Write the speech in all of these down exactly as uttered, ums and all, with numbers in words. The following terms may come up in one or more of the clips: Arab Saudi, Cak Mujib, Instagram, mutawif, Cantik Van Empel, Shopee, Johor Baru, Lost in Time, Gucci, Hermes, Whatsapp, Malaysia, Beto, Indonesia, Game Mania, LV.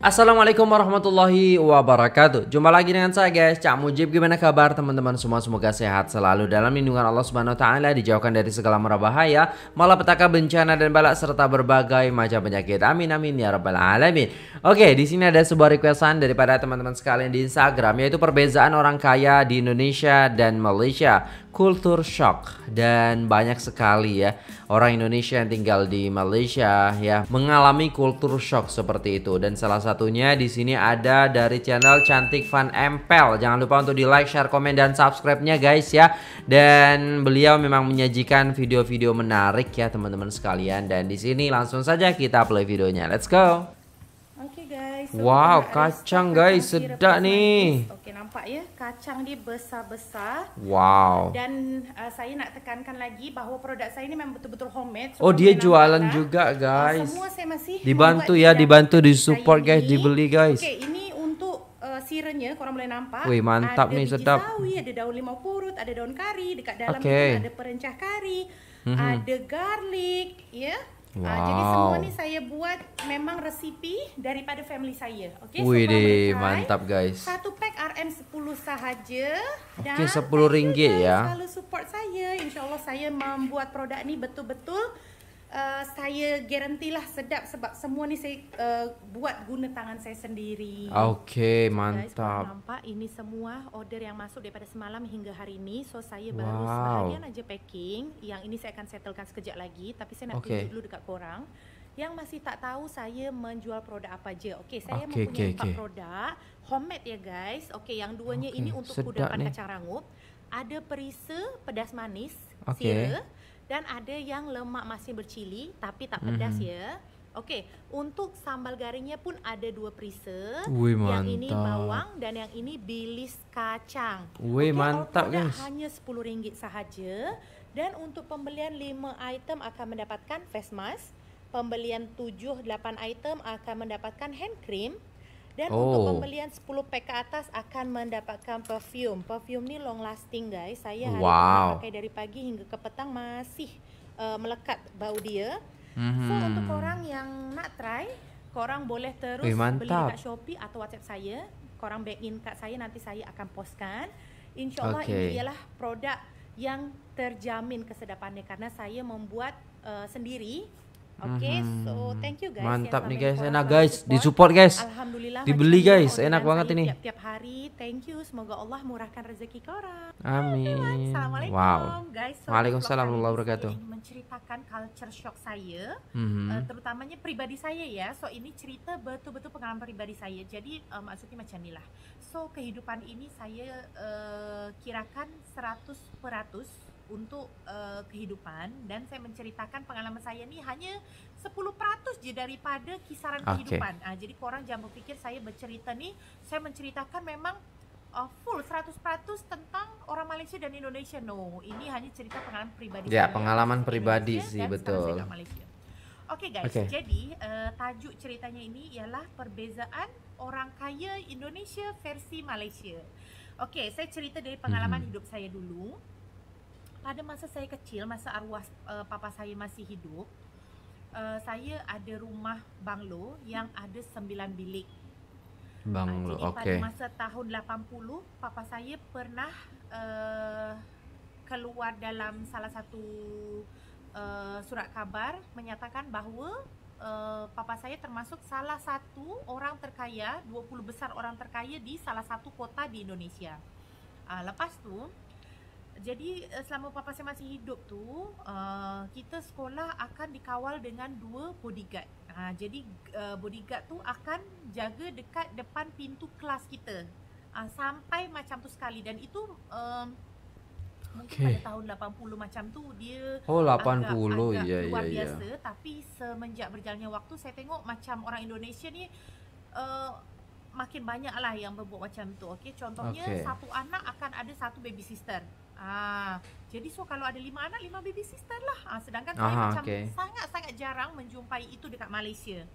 Assalamualaikum warahmatullahi wabarakatuh. Jumpa lagi dengan saya guys, Cak Mujib. Gimana kabar teman-teman semua? Semoga sehat selalu dalam lindungan Allah Subhanahu wa taala, dijauhkan dari segala mara bahaya, malapetaka, bencana dan bala serta berbagai macam penyakit. Amin amin ya rabbal alamin. Oke, di sini ada sebuah requestan daripada teman-teman sekalian di Instagram, yaitu perbedaan orang kaya di Indonesia dan Malaysia. Culture shock, dan banyak sekali ya orang Indonesia yang tinggal di Malaysia ya mengalami culture shock seperti itu. Dan salah satunya di sini ada dari channel Cantik Van Empel. Jangan lupa untuk di like, share, komen dan subscribe-nya guys ya. Dan beliau memang menyajikan video-video menarik ya teman-teman sekalian. Dan di sini langsung saja kita play videonya. Let's go. Oke guys. Wow, kacang guys, sedap nih. Nampak ya, kacang dia besar-besar. Wow. Dan uh, saya nak tekankan lagi bahawa produk saya ini memang betul-betul homemade. So oh, dia jualan lah juga guys. Uh, semua saya masih dibantu ya, dibantu, disupport guys, dibeli guys. Okey, ini untuk uh, sirenya korang boleh nampak. Wih, mantap nih, sedap. Ada biji sawi, ada daun limau purut, ada daun kari, dekat dalam okay. Ada perencah kari, mm-hmm. ada garlic, ya. Yeah. Wow. Uh, jadi semua ni saya buat memang resipi daripada family saya. Okey, so mantap guys. Satu pack R M sepuluh sahaja. Okey, sepuluh ringgit ya. Selalu support saya. InsyaAllah saya membuat produk ni betul-betul uh, saya garantilah sedap sebab semua ni saya uh, buat guna tangan saya sendiri. Okey, mantap. Guys, nampak ini semua order yang masuk daripada semalam hingga hari ini. So saya baru wow. sebahagian aja packing. Yang ini saya akan settlekan sekejap lagi, tapi saya nak tunjuk okay. dulu dekat korang. Yang masih tak tahu saya menjual produk apa aja. Okey, saya okay, mempunyai okay, empat okay. produk homemade ya guys. Okey, yang duanya okay. ini untuk kudapan kacang rangup. Ada perisa pedas manis, okay. sirih. Dan ada yang lemak masih bercili tapi tak pedas mm-hmm. ya. Okey, untuk sambal garingnya pun ada dua perisa. Ui, yang ini bawang dan yang ini bilis kacang. Wih, okay, mantap guys. Hanya sepuluh ringgit sahaja. Dan untuk pembelian lima item akan mendapatkan face mask. Pembelian tujuh lapan item akan mendapatkan hand cream. Dan oh. untuk pembelian sepuluh pack ke atas akan mendapatkan perfume. Perfume ni long lasting guys. Saya hari wow. pakai dari pagi hingga ke petang masih uh, melekat bau dia. Mm-hmm. So untuk korang yang nak try, korang boleh terus Wih, beli kat Shopee atau WhatsApp saya. Korang back in kat saya, nanti saya akan postkan. InsyaAllah okay. ini ialah produk yang terjamin kesedapannya karena saya membuat uh, sendiri. Okay, so thank you guys. Mantap nih guys, enak guys, disupport guys, alhamdulillah dibeli guys, enak banget ini. Tiap-tiap hari, thank you, semoga Allah murahkan rezeki korang. Amin. Assalamualaikum. Wow. Guys, waalaikumsalam warahmatullahi wabarakatuh. Menceritakan culture shock saya, mm-hmm. uh, terutamanya pribadi saya ya. So ini cerita betul-betul pengalaman pribadi saya. Jadi uh, maksudnya macam inilah. So kehidupan ini saya uh, kirakan seratus peratus. Untuk uh, kehidupan dan saya menceritakan pengalaman saya ni hanya sepuluh peratus je daripada kisaran okay. kehidupan. Uh, jadi korang jangan berfikir saya bercerita ni, saya menceritakan memang uh, full seratus peratus tentang orang Malaysia dan Indonesia. No, ini hanya cerita pengalaman pribadi. Ya, yeah, pengalaman pribadi sih, betul. Okey guys, okay. jadi uh, tajuk ceritanya ini ialah perbezaan orang kaya Indonesia versi Malaysia. Okey, saya cerita dari pengalaman hmm. hidup saya dulu. Pada masa saya kecil, masa arwah uh, papa saya masih hidup, uh, saya ada rumah banglo yang ada sembilan bilik. Banglo, uh, jadi okay. pada masa tahun lapan puluh, papa saya pernah uh, keluar dalam salah satu uh, surat kabar menyatakan bahawa uh, papa saya termasuk salah satu orang terkaya, dua puluh besar orang terkaya di salah satu kota di Indonesia. Uh, lepas tu, jadi selama papa saya masih hidup tu, uh, kita sekolah akan dikawal dengan dua bodyguard. Uh, jadi uh, bodyguard tu akan jaga dekat depan pintu kelas kita. Uh, sampai macam tu sekali dan itu uh, okay. mungkin pada tahun lapan puluh macam tu dia oh, agak, agak yeah, luar yeah, biasa. Yeah. Tapi semenjak berjalannya waktu saya tengok macam orang Indonesia ni uh, makin banyak lah yang berbuat macam tu. Okay? Contohnya okay. satu anak akan ada satu baby sister. Ah, jadi so kalau ada lima anak, lima baby sister lah. Ah, sedangkan aha, saya macam sangat-sangat okay. jarang menjumpai itu dekat Malaysia.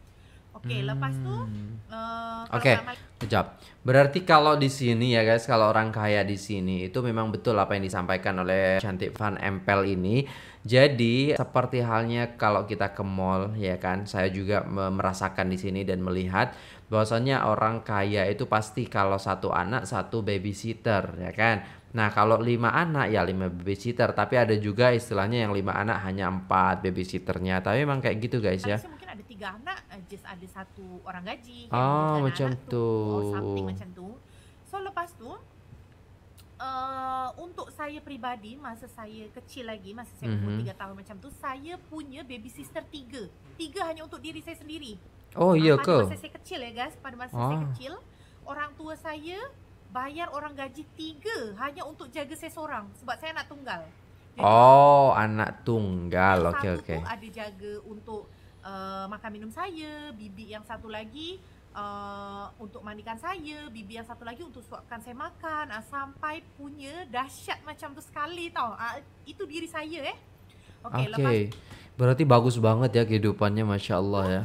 Oke, okay, hmm. lepas tuh uh, Oke, okay. kejap. Berarti kalau di sini ya guys, kalau orang kaya di sini itu memang betul apa yang disampaikan oleh Cantik Van Empel ini. Jadi seperti halnya kalau kita ke mall ya kan, saya juga merasakan di sini dan melihat bahwasanya orang kaya itu pasti kalau satu anak satu babysitter ya kan. Nah kalau lima anak ya lima babysitter, tapi ada juga istilahnya yang lima anak hanya empat babysitternya, tapi memang kayak gitu guys ya. Tapi mungkin ada tiga anak, just ada satu orang gaji. Oh macam tuh. Oh, macam tuh. So lepas tuh, uh, untuk saya pribadi masa saya kecil lagi, masa saya umur mm-hmm. tiga tahun macam tuh, saya punya babysitter tiga, tiga hanya untuk diri saya sendiri. Oh iya ke? Pada masa saya kecil ya guys, pada masa oh. saya kecil, orang tua saya bayar orang gaji tiga hanya untuk jaga saya seorang sebab saya anak tunggal. Jadi, oh anak tunggal, oke oke. Okay, okay. Ada jaga untuk uh, makan minum saya, bibi yang satu lagi uh, untuk mandikan saya, bibi yang satu lagi untuk suapkan saya makan, uh, sampai punya dahsyat macam tu sekali tau. Uh, itu diri saya eh. Oke okay, okay. lepas. Berarti bagus banget ya kehidupannya, masya Allah ya.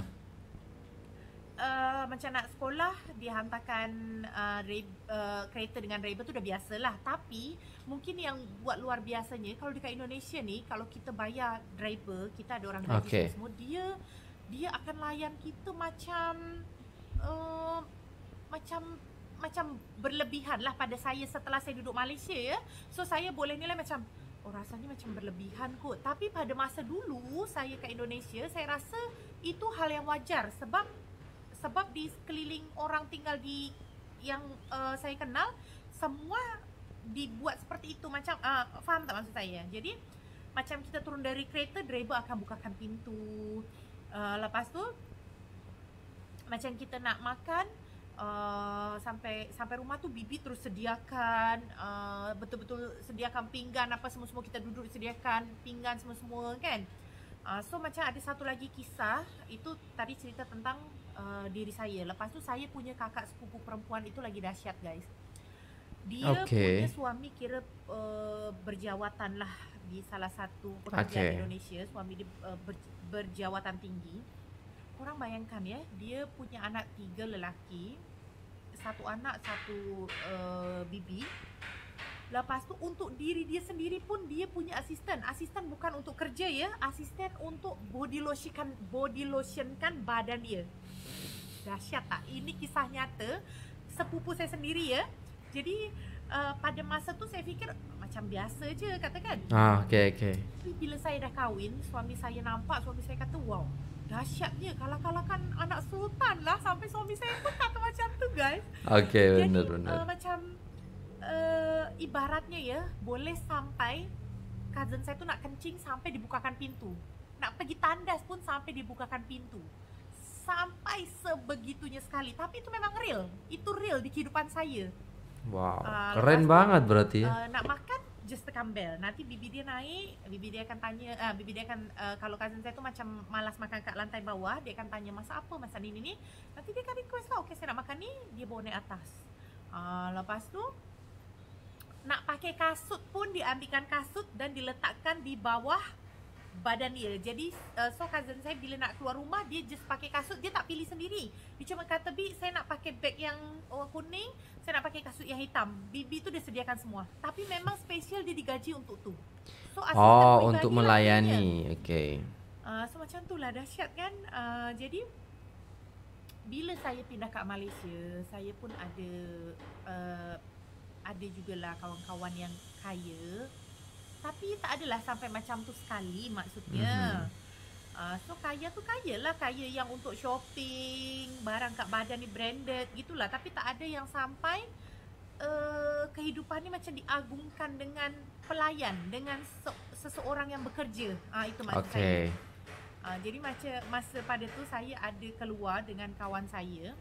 Uh, macam nak sekolah dihantarkan uh, re, uh, kereta dengan driver tu dah biasalah, tapi mungkin yang buat luar biasanya kalau dekat Indonesia ni kalau kita bayar driver, kita ada orang gaji okay. semua, dia dia akan layan kita macam uh, macam macam berlebihan lah pada saya setelah saya duduk Malaysia ya. So saya boleh nilai macam oh rasanya macam berlebihan kot, tapi pada masa dulu saya kat Indonesia saya rasa itu hal yang wajar sebab Sebab di sekeliling orang tinggal di yang uh, saya kenal semua dibuat seperti itu macam uh, faham tak maksud saya? Jadi macam kita turun dari kereta, driver akan bukakan pintu. Uh, lepas tu macam kita nak makan uh, sampai sampai rumah tu bibi terus sediakan uh, betul-betul sediakan pinggan apa semua-semua, kita duduk sediakan pinggan semua-semua kan. Uh, so macam ada satu lagi kisah itu tadi cerita tentang Uh, diri saya. Lepas tu saya punya kakak sepupu perempuan itu lagi dahsyat guys. Dia okay. punya suami kira uh, berjawatan lah di salah satu pekerjaan okay. Indonesia. Suami dia uh, ber, berjawatan tinggi. Korang bayangkan ya, dia punya anak tiga lelaki, satu anak satu uh, bibi. Lepas tu untuk diri dia sendiri pun dia punya asisten. Asisten bukan untuk kerja ya, asisten untuk body lotion-kan, body lotion-kan badan dia. Dahsyat tak? Ini kisah nyata sepupu saya sendiri ya. Jadi uh, pada masa tu saya fikir macam biasa je katakan. Ah okey okey. Tapi bila saya dah kahwin, suami saya nampak, suami saya kata wow, dahsyatnya kalah-kalahkan anak sultan lah, sampai suami saya pun kata macam tu guys. Okey benar benar. Jadi uh, macam Uh, ibaratnya ya, boleh sampai cousin saya tu nak kencing sampai dibukakan pintu, nak pergi tandas pun sampai dibukakan pintu, sampai sebegitunya sekali. Tapi itu memang real, itu real di kehidupan saya. Wow, uh, keren banget berarti. Uh, nak makan just tekan bel, nanti bibi dia naik, bibi dia akan tanya, uh, bibi dia akan uh, kalau cousin saya tu macam malas makan kat lantai bawah, dia akan tanya masa apa, masa ni ni, nanti dia akan request lah, okay saya nak makan ni, dia bawa naik atas. Uh, lepas tu nak pakai kasut pun diambilkan kasut dan diletakkan di bawah badan dia. Jadi uh, so cousin saya bila nak keluar rumah dia just pakai kasut, dia tak pilih sendiri. Dia cuma kata, "Bi, saya nak pakai beg yang oh, kuning, saya nak pakai kasut yang hitam." Bibi tu dia sediakan semua. Tapi memang spesial dia digaji untuk tu. So oh, untuk melayani. Okey. Uh, so macam tulah dahsyat kan. Uh, jadi bila saya pindah kat Malaysia, saya pun ada uh, ada jugalah kawan-kawan yang kaya, tapi tak adalah sampai macam tu sekali maksudnya. Mm-hmm. uh, So kaya tu kaya lah, kaya yang untuk shopping, barang kat badan ni branded gitulah. Tapi tak ada yang sampai uh, kehidupan ni macam diagungkan dengan pelayan, dengan seseorang yang bekerja. uh, Itu maksud okay. saya. uh, Jadi macam masa pada tu saya ada keluar dengan kawan saya.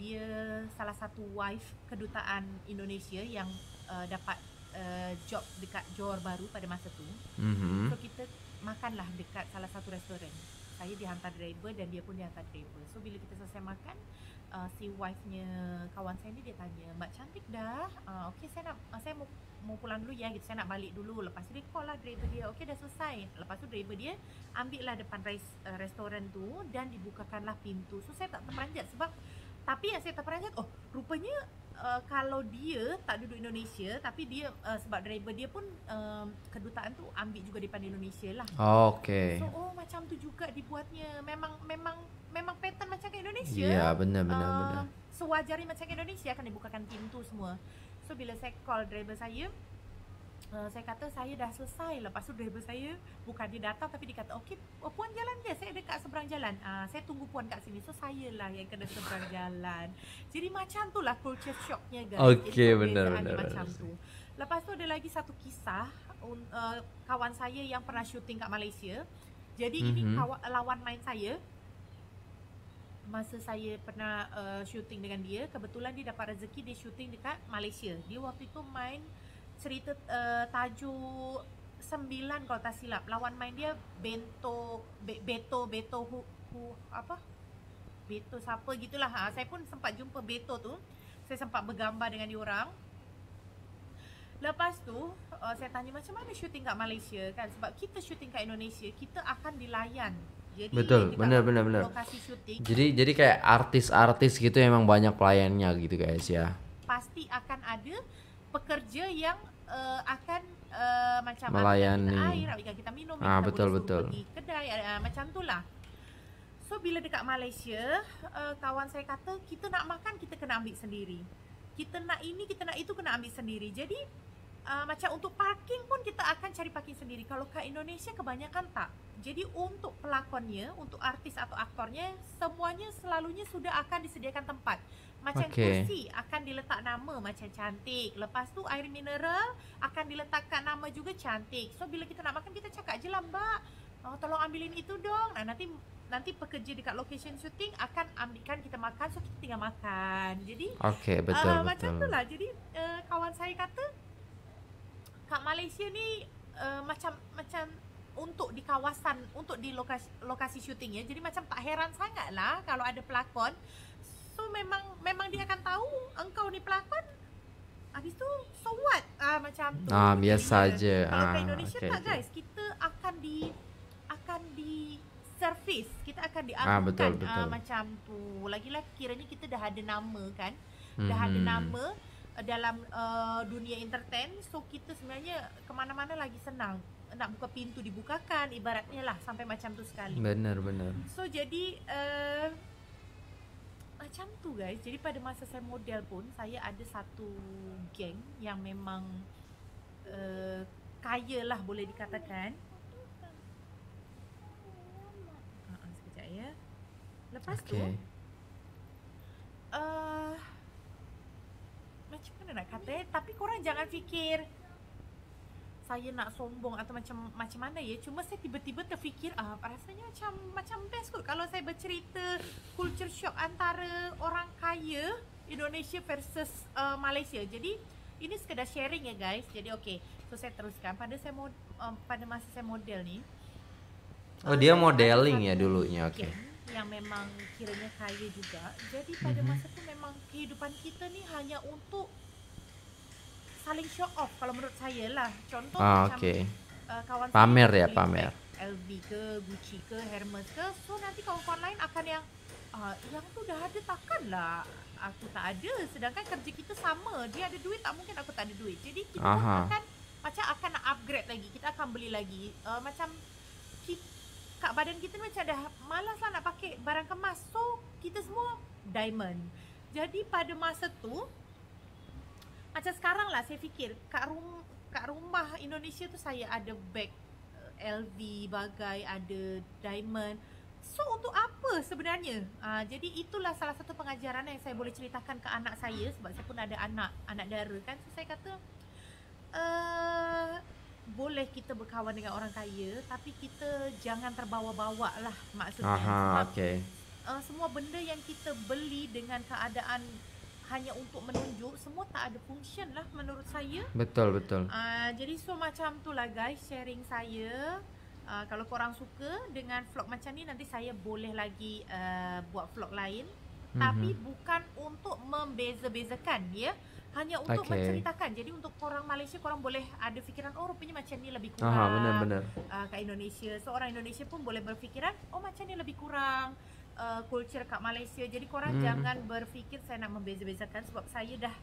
Dia salah satu wife kedutaan Indonesia yang uh, dapat uh, job dekat Johor Baru pada masa tu. Mm-hmm. So kita makanlah dekat salah satu restoran. saya dihantar driver dan dia pun dihantar driver. So bila kita selesai makan, uh, si wife-nya kawan saya ni dia tanya, "Mbak cantik dah, uh, ok saya nak, uh, saya mau, mau pulang dulu ya, gitu. Saya nak balik dulu." Lepas tu dia call lah driver dia, "Ok dah selesai." Lepas tu driver dia ambil lah depan res, uh, restoran tu dan dibukakanlah pintu. So saya tak terperanjat sebab, tapi yang saya terperanjat, oh rupanya uh, kalau dia tak duduk Indonesia, tapi dia uh, sebab driver dia pun uh, kedutaan tu ambil juga daripada Indonesia lah. Oh, okay. So oh macam tu juga dibuatnya. Memang memang memang pattern macam kat Indonesia. Ya, yeah, benar benar uh, benar. Sewajarnya macam kat Indonesia kan dibukakan pintu semua. So bila saya call driver saya, Uh, saya kata saya dah selesai. Lepas tu driver saya, bukan dia datang, tapi dia kata, "Okey, oh, puan jalan je, saya dekat seberang jalan, uh, saya tunggu puan kat sini." So saya lah yang kena seberang jalan. Jadi macam tu lah culture shocknya guys. Okey, benar-benar macam tu. Lepas tu ada lagi satu kisah, uh, kawan saya yang pernah syuting kat Malaysia. Jadi mm-hmm. ini kawan, lawan main saya. Masa saya pernah uh, syuting dengan dia, kebetulan dia dapat rezeki dia syuting dekat Malaysia. Dia waktu itu main cerita uh, tajuk sembilan kalau tak silap. Lawan main dia Bento, Be Beto, Beto hu, hu, apa? Beto siapa gitulah. Ha, saya pun sempat jumpa Beto tu. Saya sempat bergambar dengan diorang. Lepas tu uh, saya tanya macam mana syuting kat Malaysia kan, sebab kita syuting kat Indonesia, kita akan dilayan. Jadi, betul, benar benar benar. Jadi jadi kayak artis-artis gitu emang banyak pelayannya gitu guys ya. Pasti akan ada pekerja yang uh, akan uh, macam melayani, kita air, ikan kita minum, ah, kita betul, betul. Pergi kedai, uh, macam tu lah. So bila dekat Malaysia, uh, kawan saya kata kita nak makan kita kena ambil sendiri, kita nak ini, kita nak itu kena ambil sendiri. Jadi uh, macam untuk parking pun kita akan cari parking sendiri. Kalau kat Indonesia kebanyakan tak. Jadi untuk pelakonnya, untuk artis atau aktornya, semuanya selalunya sudah akan disediakan tempat. Macam okay. kursi akan diletak nama macam cantik. Lepas tu air mineral akan diletakkan nama juga cantik. So bila kita nak makan kita cakap je lah, "Mbak, oh, tolong ambilin itu dong." Nah, nanti nanti pekerja dekat location syuting akan ambilkan kita makan. So kita tinggal makan. Jadi okay, betul, uh, betul. macam tu lah. Jadi uh, kawan saya kata kat Malaysia ni uh, macam macam untuk di kawasan, untuk di lokasi, lokasi syuting ya. Jadi macam tak heran sangat lah kalau ada pelakon. So memang memang dia akan tahu engkau ni pelakon. Habis tu so what? Ah, macam tu. Ah, biasa aja. Kalau ah, Indonesia okay, tak guys, kita akan di akan di service, kita akan diangkat. Ah, betul, betul. Ah, macam tu. Lagilah kiranya kita dah ada nama kan. Hmm. Dah ada nama dalam uh, dunia entertain, so kita sebenarnya kemana-mana lagi senang. Nak buka pintu dibukakan, ibaratnya lah sampai macam tu sekali. Benar, benar. So jadi uh, macam tu guys. Jadi pada masa saya model pun, saya ada satu geng yang memang uh, kaya lah boleh dikatakan. Uh-uh, sekejap ya. Lepas okay. tu uh, macam mana nak kata eh? Tapi korang jangan fikir saya nak sombong atau macam macam mana ya. Cuma saya tiba-tiba terfikir, ah, rasanya macam macam best kot kalau saya bercerita culture shock antara orang kaya Indonesia versus uh, Malaysia. Jadi ini sekedar sharing ya guys. Jadi okey, so saya teruskan. Pada saya mod, um, pada masa saya model ni, oh dia modeling ya dulunya, okey. Yang memang kiranya kaya juga. Jadi pada mm-hmm. masa tu memang kehidupan kita ni hanya untuk saling show off kalau menurut saya lah. Contoh ah, macam okay. uh, kawan pamer ya, pamer L V ke, Gucci ke, Hermes ke. So nanti kawan-kawan lain akan yang uh, yang tu dah ada, takkanlah aku tak ada. Sedangkan kerja kita sama, dia ada duit, tak mungkin aku tak ada duit. Jadi kita Aha. akan macam akan nak upgrade lagi, kita akan beli lagi. uh, Macam kita, kat badan kita macam dah malas lah nak pakai barang kemas. So kita semua diamond. Jadi pada masa tu macam sekarang lah saya fikir, kat, rum, kat rumah Indonesia tu saya ada bag L V bagai, ada diamond. So untuk apa sebenarnya? Uh, jadi itulah salah satu pengajaran yang saya boleh ceritakan ke anak saya. Sebab saya pun ada anak, anak dara kan. So saya kata uh, boleh kita berkawan dengan orang kaya, tapi kita jangan terbawa-bawa lah maksudnya. Aha, sebab okay. uh, semua benda yang kita beli dengan keadaan hanya untuk menunjuk, semua tak ada function lah menurut saya. Betul, betul. Uh, jadi so macam tu lah guys sharing saya. Uh, kalau korang suka dengan vlog macam ni, nanti saya boleh lagi uh, buat vlog lain. Mm-hmm. Tapi bukan untuk membeza-bezakan, ya. Hanya untuk okay. menceritakan. Jadi untuk korang Malaysia, korang boleh ada fikiran, oh rupanya macam ni lebih kurang. Aha, benar, benar. Uh, kat Indonesia, so orang Indonesia pun boleh berfikiran, oh macam ni lebih kurang uh, culture kat Malaysia. Jadi korang mm. jangan berfikir saya nak membeza-bezakan, sebab saya dah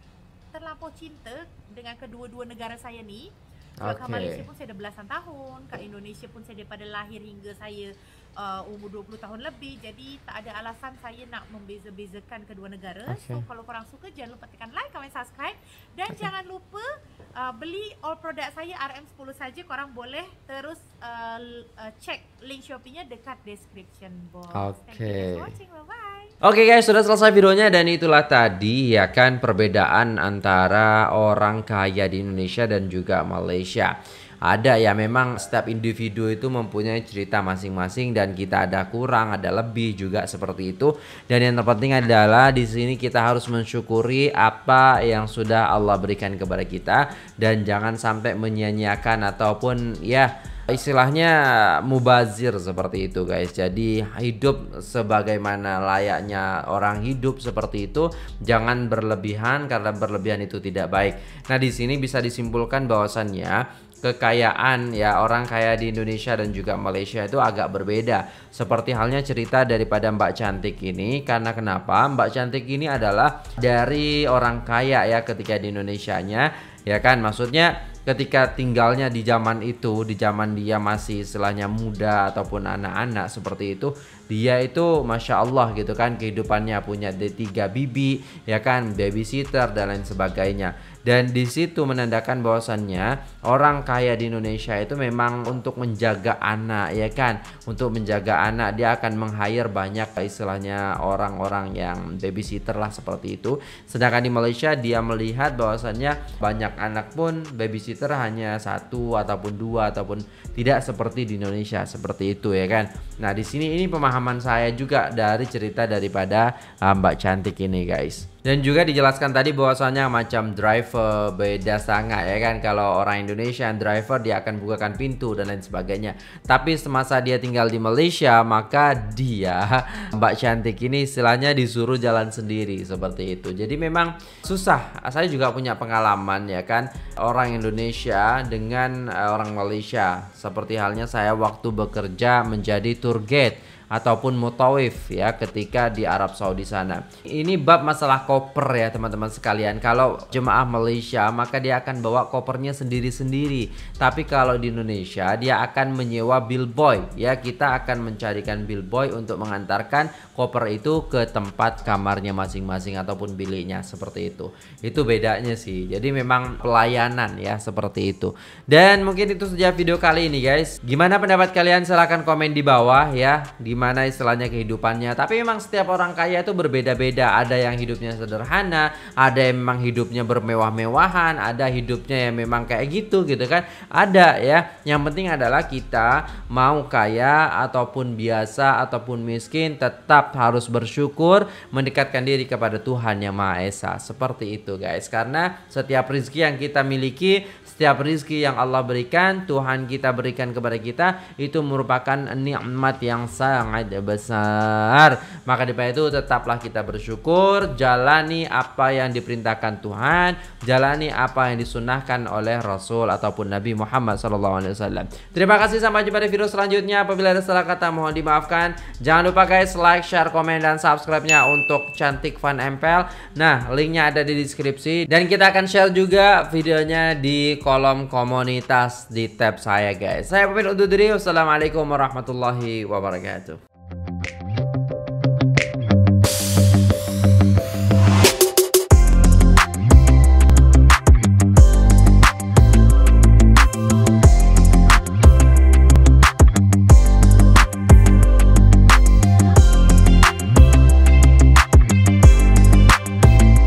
terlampau cinta dengan kedua-dua negara saya ni. Sebab okay. kat Malaysia pun saya dah belasan tahun, kat Indonesia pun saya daripada lahir hingga saya uh, umur dua puluh tahun lebih. Jadi tak ada alasan saya nak membeza-bezakan kedua negara. Okay. So kalau korang suka, jangan lupa tekan like, komen, subscribe. Dan okay. jangan lupa uh, beli all product saya R M sepuluh saja. Korang boleh terus uh, uh, check link Shopee-nya dekat description box. Okay. Thank you for watching, bye-bye. Oke okay guys, sudah selesai videonya, dan itulah tadi ya kan perbedaan antara orang kaya di Indonesia dan juga Malaysia. Ada ya, memang setiap individu itu mempunyai cerita masing-masing, dan kita ada kurang, ada lebih juga seperti itu. Dan yang terpenting adalah di sini kita harus mensyukuri apa yang sudah Allah berikan kepada kita, dan jangan sampai menyia-nyiakan ataupun ya istilahnya mubazir seperti itu guys. Jadi hidup sebagaimana layaknya orang hidup seperti itu, jangan berlebihan karena berlebihan itu tidak baik. Nah, di sini bisa disimpulkan bahwasannya kekayaan ya orang kaya di Indonesia dan juga Malaysia itu agak berbeda. Seperti halnya cerita daripada Mbak Cantik ini, karena kenapa? Mbak Cantik ini adalah dari orang kaya ya ketika di Indonesianya, ya kan, maksudnya ketika tinggalnya di zaman itu, di zaman dia masih istilahnya muda ataupun anak-anak seperti itu, dia itu masya Allah gitu kan, kehidupannya punya tiga bibi ya kan, babysitter dan lain sebagainya. Dan di situ menandakan bahwasannya orang kaya di Indonesia itu memang untuk menjaga anak ya kan, untuk menjaga anak dia akan meng-hire banyak istilahnya orang-orang yang babysitter lah seperti itu. Sedangkan di Malaysia dia melihat bahwasannya banyak anak pun babysitter hanya satu ataupun dua ataupun tidak seperti di Indonesia seperti itu ya kan. Nah, di sini ini pemahaman saya juga dari cerita daripada uh, Mbak Cantik ini guys. Dan juga dijelaskan tadi bahwasanya macam driver beda sangat ya kan. Kalau orang Indonesia driver dia akan bukakan pintu dan lain sebagainya. Tapi semasa dia tinggal di Malaysia, maka dia Mbak Cantik ini istilahnya disuruh jalan sendiri seperti itu. Jadi memang susah. Saya juga punya pengalaman ya kan, orang Indonesia dengan orang Malaysia. Seperti halnya saya waktu bekerja menjadi tour guide ataupun mutawif ya ketika di Arab Saudi sana. Ini bab masalah koper ya teman-teman sekalian. Kalau jemaah Malaysia maka dia akan bawa kopernya sendiri-sendiri. Tapi kalau di Indonesia dia akan menyewa billboy ya. Kita akan mencarikan billboy untuk mengantarkan koper itu ke tempat kamarnya masing-masing ataupun biliknya seperti itu. Itu bedanya sih. Jadi memang pelayanan ya seperti itu. Dan mungkin itu saja video kali ini guys. Gimana pendapat kalian? Silahkan komen di bawah ya. Di mana istilahnya kehidupannya. Tapi memang setiap orang kaya itu berbeda-beda. Ada yang hidupnya sederhana, ada yang memang hidupnya bermewah-mewahan, ada hidupnya yang memang kayak gitu gitu kan. Ada ya. Yang penting adalah kita mau kaya ataupun biasa ataupun miskin, tetap harus bersyukur, mendekatkan diri kepada Tuhan Yang Maha Esa. Seperti itu guys. Karena setiap rezeki yang kita miliki, setiap rezeki yang Allah berikan, Tuhan kita berikan kepada kita, itu merupakan nikmat yang sangat besar. Maka daripada itu tetaplah kita bersyukur, jalani apa yang diperintahkan Tuhan, jalani apa yang disunahkan oleh Rasul ataupun Nabi Muhammad sallallahu alaihi wasallam. Terima kasih, sampai jumpa di video selanjutnya. Apabila ada salah kata mohon dimaafkan. Jangan lupa guys like, share, komen dan subscribe-nya untuk Cantik Van Empel. Nah, linknya ada di deskripsi, dan kita akan share juga videonya di kolom komunitas di tab saya guys. Saya pamit undur diri. Wassalamualaikum warahmatullahi wabarakatuh.